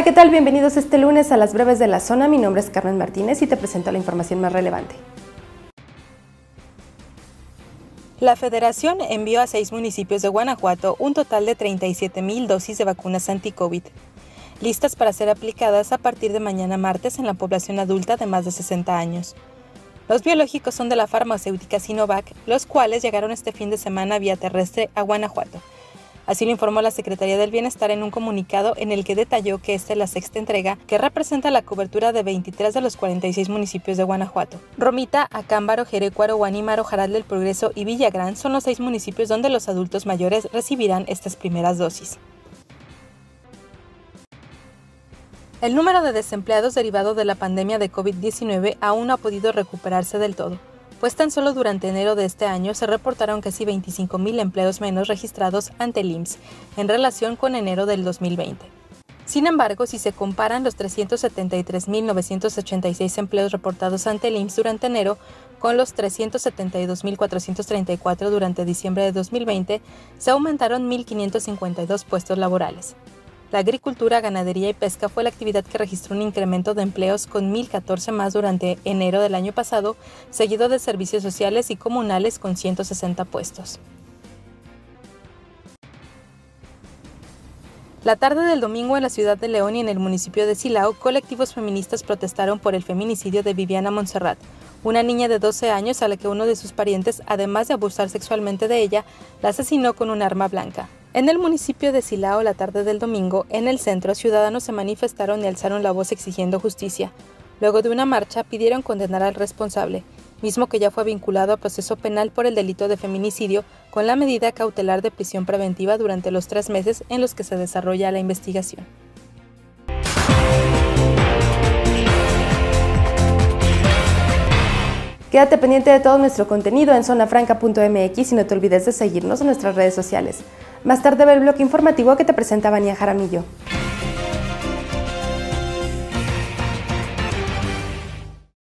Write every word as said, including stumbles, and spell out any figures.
Hola, ¿qué tal? Bienvenidos este lunes a las breves de la zona. Mi nombre es Carmen Martínez y te presento la información más relevante. La Federación envió a seis municipios de Guanajuato un total de treinta y siete mil dosis de vacunas anti-COVID, listas para ser aplicadas a partir de mañana martes en la población adulta de más de sesenta años. Los biológicos son de la farmacéutica Sinovac, los cuales llegaron este fin de semana vía terrestre a Guanajuato. Así lo informó la Secretaría del Bienestar en un comunicado en el que detalló que esta es la sexta entrega que representa la cobertura de veintitrés de los cuarenta y seis municipios de Guanajuato. Romita, Acámbaro, Jerecuaro, Guanímaro, Jaral del Progreso y Villagrán son los seis municipios donde los adultos mayores recibirán estas primeras dosis. El número de desempleados derivado de la pandemia de COVID diecinueve aún no ha podido recuperarse del todo, pues tan solo durante enero de este año se reportaron casi veinticinco mil empleos menos registrados ante el I M S S en relación con enero del dos mil veinte. Sin embargo, si se comparan los trescientos setenta y tres mil novecientos ochenta y seis empleos reportados ante el I M S S durante enero con los trescientos setenta y dos mil cuatrocientos treinta y cuatro durante diciembre de dos mil veinte, se aumentaron mil quinientos cincuenta y dos puestos laborales. La agricultura, ganadería y pesca fue la actividad que registró un incremento de empleos con mil catorce más durante enero del año pasado, seguido de servicios sociales y comunales con ciento sesenta puestos. La tarde del domingo en la ciudad de León y en el municipio de Silao, colectivos feministas protestaron por el feminicidio de Viviana Montserrat, una niña de doce años a la que uno de sus parientes, además de abusar sexualmente de ella, la asesinó con un arma blanca. En el municipio de Silao, la tarde del domingo, en el centro, ciudadanos se manifestaron y alzaron la voz exigiendo justicia. Luego de una marcha, pidieron condenar al responsable, mismo que ya fue vinculado a proceso penal por el delito de feminicidio con la medida cautelar de prisión preventiva durante los tres meses en los que se desarrolla la investigación. Quédate pendiente de todo nuestro contenido en zona franca punto m x y no te olvides de seguirnos en nuestras redes sociales. Más tarde ve el bloque informativo que te presenta Vania Jaramillo.